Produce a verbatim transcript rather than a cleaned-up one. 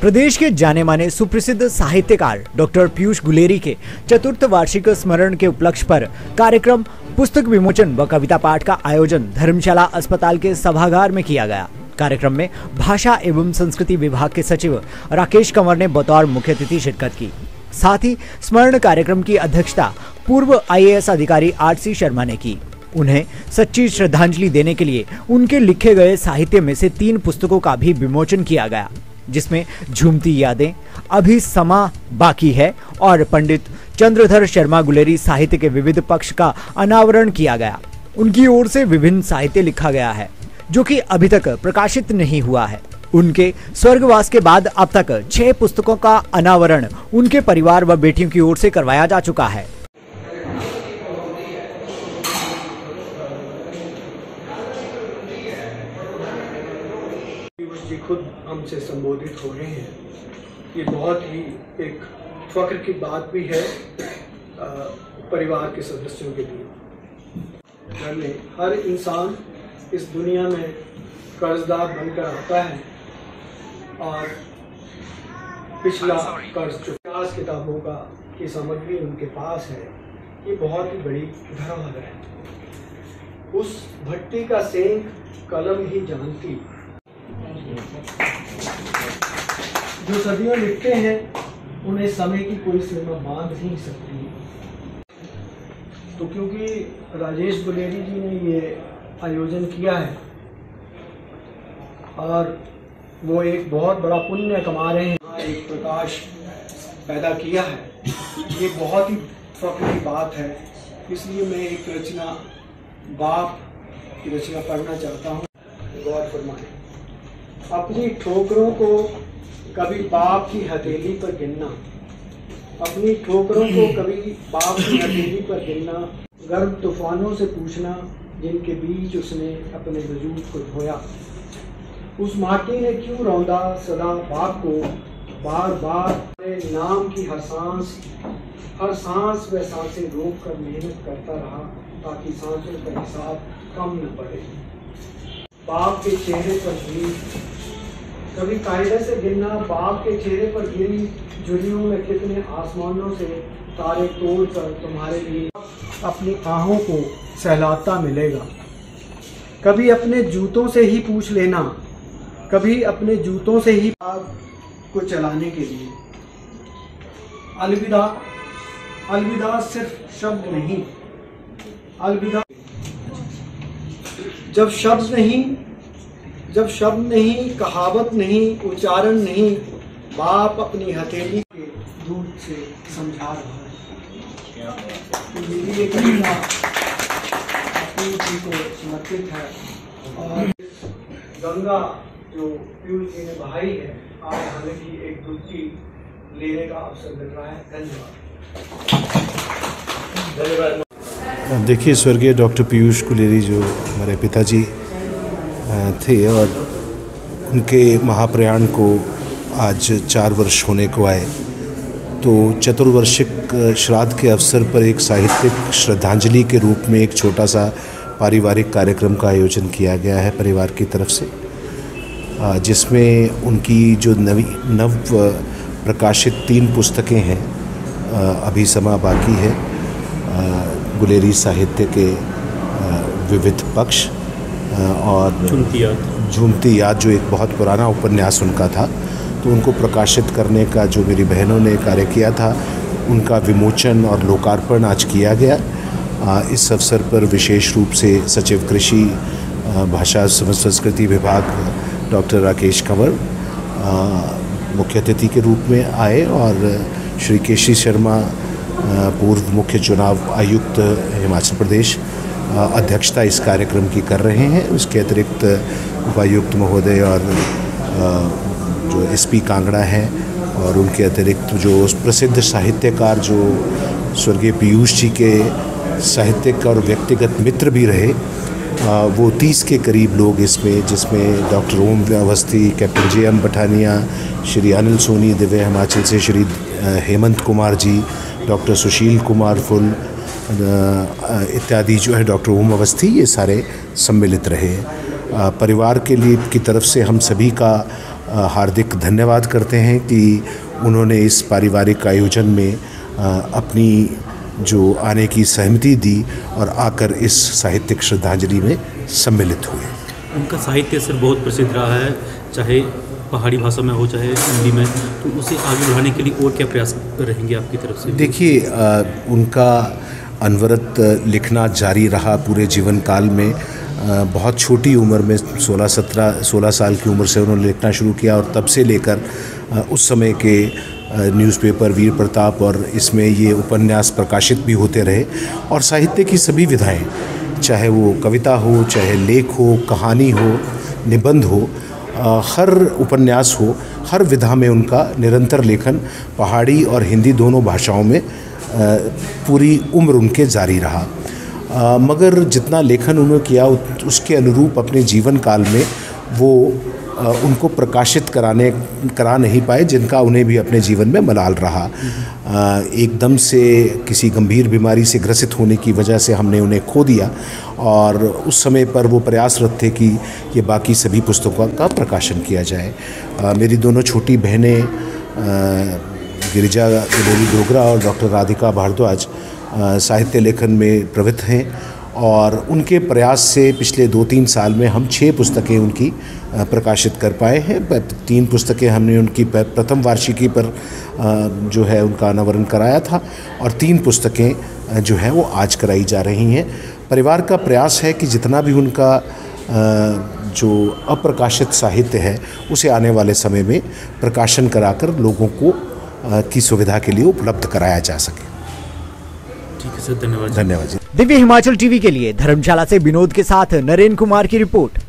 प्रदेश के जाने माने सुप्रसिद्ध साहित्यकार डॉक्टर पीयूष गुलेरी के चतुर्थ वार्षिक स्मरण के उपलक्ष्य पर कार्यक्रम, पुस्तक विमोचन व कविता पाठ का आयोजन धर्मशाला अस्पताल के सभागार में किया गया। कार्यक्रम में भाषा एवं संस्कृति विभाग के सचिव राकेश कंवर ने बतौर मुख्य अतिथि शिरकत की। साथ ही स्मरण कार्यक्रम की अध्यक्षता पूर्व आई ए एस अधिकारी आर शर्मा ने की। उन्हें सच्ची श्रद्धांजलि देने के लिए उनके लिखे गए साहित्य में से तीन पुस्तकों का भी विमोचन किया गया, जिसमें झूमती यादें, अभी समा बाकी है और पंडित चंद्रधर शर्मा गुलेरी साहित्य के विविध पक्ष का अनावरण किया गया। उनकी ओर से विभिन्न साहित्य लिखा गया है जो कि अभी तक प्रकाशित नहीं हुआ है। उनके स्वर्गवास के बाद अब तक छह पुस्तकों का अनावरण उनके परिवार व बेटियों की ओर से करवाया जा चुका है। जी खुद हमसे संबोधित हो रहे हैं, ये बहुत ही एक फक्र की बात भी है आ, परिवार के सदस्यों के लिए। घर में हर इंसान इस दुनिया में कर्जदार बनकर आता है और पिछला कर्ज चुका। किताबों का की सामग्री उनके पास है, ये बहुत ही बड़ी धरोहर है। उस भट्टी का सेंक कलम ही जानती, जो सदियों लिखते हैं उन्हें समय की कोई सीमा बांध नहीं सकती। तो क्योंकि राजेश गुलेरी जी ने ये आयोजन किया है और वो एक बहुत बड़ा पुण्य कमा रहे हैं, एक प्रकाश पैदा किया है, ये बहुत ही फख्र की बात है। इसलिए मैं एक रचना, बाप की रचना पढ़ना चाहता हूँ। गौर फरमाएं। अपनी ठोकरों को कभी बाप की हथेली पर गिनना, अपनी ठोकरों को कभी बाप की हथेली पर गिनना, गर्म तूफानों से पूछना जिनके बीच उसने अपने वजूद को धोया। उस माटी ने क्यों रौंदा सदा बाप को बार बार, नाम की हर सांस हर सांस वह सांसें रोक कर मेहनत करता रहा ताकि सांसों का हिसाब कम न पड़े। बाप के चेहरे पर भी कभी कायदे से गिरना, बाप के चेहरे पर गिरी झुरियों में कितने आसमानों से तारे तोड़ कर तुम्हारे लिए अपनी आहों को सहलाता मिलेगा। कभी अपने जूतों से ही पूछ लेना, कभी अपने जूतों से ही बाप को चलाने के लिए। अलविदा, अलविदा सिर्फ शब्द नहीं, अलविदा जब शब्द नहीं, जब शब्द नहीं, कहावत नहीं, उच्चारण नहीं, बाप अपनी हथेली के दूध से समझा रहा है। तो मेरी ये कविता पीयूष जी को समर्पित है और गंगा जो पीयूष जी ने बहाई है, आज हमें भी एक डुबकी लेने का अवसर मिल रहा है। धन्यवाद। धन्यवाद। देखिए, स्वर्गीय डॉक्टर पीयूष गुलेरी जो हमारे पिताजी थे और उनके महाप्रयाण को आज चार वर्ष होने को आए, तो चतुर्वर्षिक श्राद्ध के अवसर पर एक साहित्यिक श्रद्धांजलि के रूप में एक छोटा सा पारिवारिक कार्यक्रम का आयोजन किया गया है परिवार की तरफ से, जिसमें उनकी जो नवी नव प्रकाशित तीन पुस्तकें हैं, अभी समा बाकी है, गुलेरी साहित्य के विविध पक्ष और झूमती याद, झूमती याद जो एक बहुत पुराना उपन्यास उनका था, तो उनको प्रकाशित करने का जो मेरी बहनों ने कार्य किया था, उनका विमोचन और लोकार्पण आज किया गया। इस अवसर पर विशेष रूप से सचिव कृषि भाषा संस्कृति विभाग डॉक्टर राकेश कंवर मुख्य अतिथि के रूप में आए और श्री केशी शर्मा पूर्व मुख्य चुनाव आयुक्त हिमाचल प्रदेश अध्यक्षता इस कार्यक्रम की कर रहे हैं। उसके अतिरिक्त उपायुक्त महोदय और जो एस पी कांगड़ा हैं और उनके अतिरिक्त जो प्रसिद्ध साहित्यकार जो स्वर्गीय पीयूष जी के साहित्यिक और व्यक्तिगत मित्र भी रहे, वो तीस के करीब लोग इसमें, जिसमें doctor Om Vyavasthi, captain J M Pathania, Shri Anil Soni Divya Himachal से, श्री हेमंत कुमार जी, डॉक्टर सुशील कुमार फुल इत्यादि जो है, डॉक्टर ओम व्यावस्थी, ये सारे सम्मिलित रहे। परिवार के लिए की तरफ से हम सभी का हार्दिक धन्यवाद करते हैं कि उन्होंने इस पारिवारिक आयोजन में अपनी जो आने की सहमति दी और आकर इस साहित्यिक श्रद्धांजलि में सम्मिलित हुए। उनका साहित्य सर बहुत प्रसिद्ध रहा है, चाहे पहाड़ी भाषा में हो चाहे हिंदी में, तो उसे आगे बढ़ाने के लिए और क्या प्रयास रहेंगे आपकी तरफ से? देखिए, उनका अनवरत लिखना जारी रहा पूरे जीवन काल में। बहुत छोटी उम्र में सोलह सत्रह सोलह साल की उम्र से उन्होंने लिखना शुरू किया और तब से लेकर उस समय के न्यूज़पेपर वीर प्रताप और इसमें ये उपन्यास प्रकाशित भी होते रहे। और साहित्य की सभी विधाएं, चाहे वो कविता हो, चाहे लेख हो, कहानी हो, निबंध हो, हर उपन्यास हो, हर विधा में उनका निरंतर लेखन पहाड़ी और हिंदी दोनों भाषाओं में पूरी उम्र उनके जारी रहा। आ, मगर जितना लेखन उन्होंने किया उसके अनुरूप अपने जीवन काल में वो आ, उनको प्रकाशित कराने करा नहीं पाए, जिनका उन्हें भी अपने जीवन में मलाल रहा। आ, एकदम से किसी गंभीर बीमारी से ग्रसित होने की वजह से हमने उन्हें खो दिया और उस समय पर वो प्रयासरत थे कि ये बाकी सभी पुस्तकों का प्रकाशन किया जाए। आ, मेरी दोनों छोटी बहनें गिरिजा देवी डोगरा और डॉक्टर राधिका भारद्वाज साहित्य लेखन में प्रवृत्त हैं और उनके प्रयास से पिछले दो तीन साल में हम छः पुस्तकें उनकी प्रकाशित कर पाए हैं। तीन पुस्तकें हमने उनकी प्रथम वार्षिकी पर जो है उनका अनावरण कराया था और तीन पुस्तकें जो हैं वो आज कराई जा रही हैं। परिवार का प्रयास है कि जितना भी उनका जो अप्रकाशित साहित्य है उसे आने वाले समय में प्रकाशन कराकर लोगों को की सुविधा के लिए उपलब्ध कराया जा सके। ठीक है सर, धन्यवाद धन्यवाद। दिव्य हिमाचल टीवी के लिए धर्मशाला से विनोद के साथ नरेंद्र कुमार की रिपोर्ट।